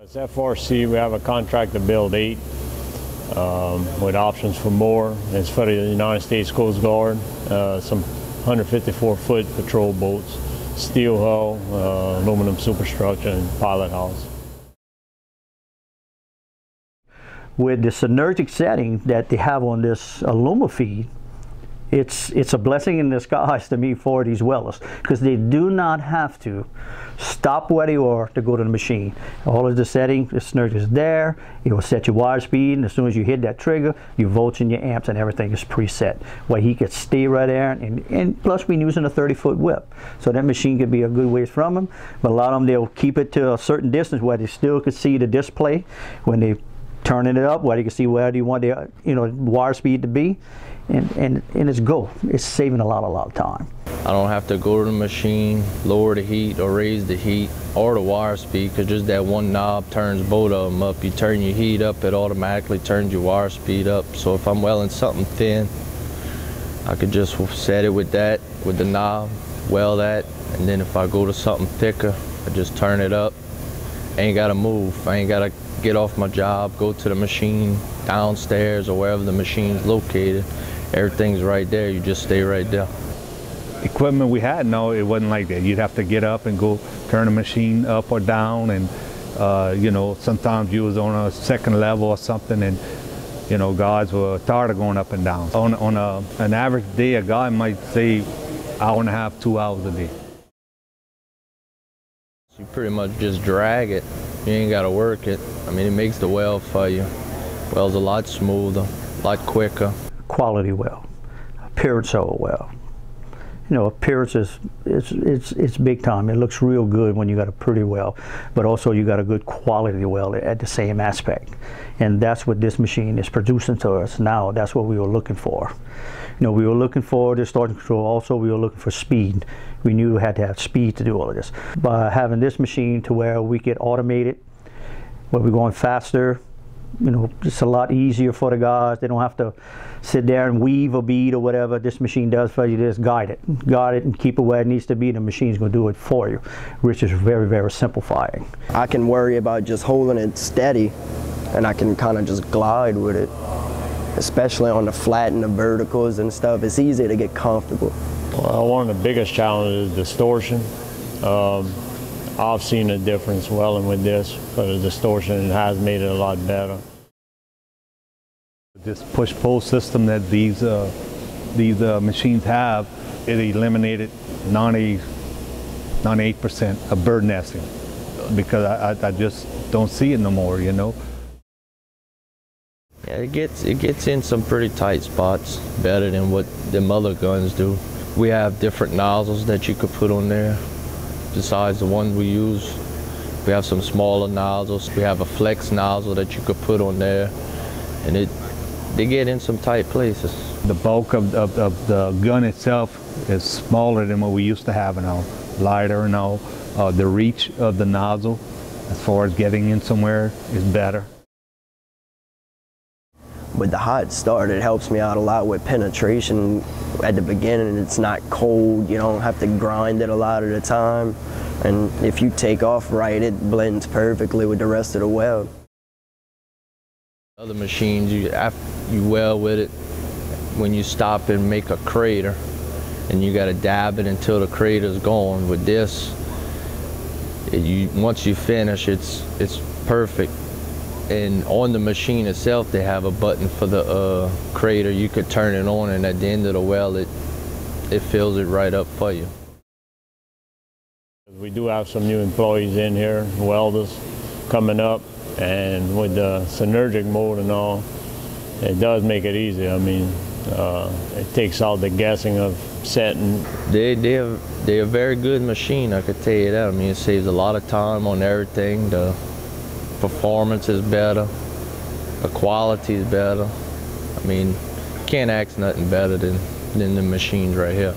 As FRC, we have a contract to build 8 with options for more. It's for the United States Coast Guard, some 154-foot patrol boats, steel hull, aluminum superstructure, and pilot house. With the synergic setting that they have on this AlumaFeed, it's a blessing in disguise to me for these wellers, because they do not have to stop where they are to go to the machine. All of the setting, the synergic is there. It will set your wire speed, and as soon as you hit that trigger, your volts and your amps and everything is preset, where he could stay right there. And plus, we're using a 30-foot whip, so that machine could be a good ways from them. But a lot of them, they'll keep it to a certain distance where they still could see the display when they turning it up, where you can see where do you want the wire speed to be, and it's go. It's saving a lot of time. I don't have to go to the machine, lower the heat or raise the heat or the wire speed, because just that one knob turns both of them up. You turn your heat up, it automatically turns your wire speed up. So if I'm welding something thin, I could just set it with that, with the knob, weld that, and then if I go to something thicker, I just turn it up. I ain't gotta move. I ain't gotta get off my job, go to the machine downstairs or wherever the machine's located. Everything's right there. You just stay right there. Equipment we had, no, it wasn't like that. You'd have to get up and go turn the machine up or down, and sometimes you was on a second level or something, and guys were tired of going up and down. On an average day, a guy might say hour and a half, 2 hours a day. You pretty much just drag it. You ain't got to work it. I mean, it makes the weld for you. Weld's a lot smoother, a lot quicker. Quality weld, appearance of a weld. Appearance is it's big time. It looks real good when you got a pretty weld, but also you got a good quality weld at the same aspect. And that's what this machine is producing to us now. That's what we were looking for. We were looking for the starting control. Also, we were looking for speed. We knew we had to have speed to do all of this. By having this machine to where we get automated, where we're going faster, it's a lot easier for the guys. They don't have to sit there and weave a bead or whatever. This machine does for you. Just guide it and keep it where it needs to be. The machine's going to do it for you, which is very, very simplifying. I can worry about just holding it steady, and I can kind of just glide with it, especially on the flat and the verticals and stuff. It's easy to get comfortable. Well, one of the biggest challenges is distortion. I've seen a difference welding with this, but the distortion has made it a lot better. This push-pull system that these machines have, it eliminated 98% of bird nesting, because I just don't see it no more, Yeah, it gets in some pretty tight spots, better than what the mother guns do. We have different nozzles that you could put on there. Besides the one we use, we have some smaller nozzles. We have a flex nozzle that you could put on there, and they get in some tight places. The bulk of the gun itself is smaller than what we used to have, lighter and all. The reach of the nozzle, as far as getting in somewhere, is better. With the hot start, it helps me out a lot with penetration. At the beginning, it's not cold. You don't have to grind it a lot of the time. And if you take off right, it blends perfectly with the rest of the weld. Other machines, you weld with it. When you stop and make a crater, and you got to dab it until the crater's gone. With this, once you finish, it's perfect. And on the machine itself, they have a button for the crater. You could turn it on, and at the end of the well, it fills it right up for you. We do have some new employees in here, welders coming up, and with the synergic mode and all, it does make it easy. I mean, it takes out the guessing of setting. They're a very good machine, I could tell you that. I mean, it saves a lot of time on everything. The performance is better, the quality is better. I mean, can't ask nothing better than the machines right here.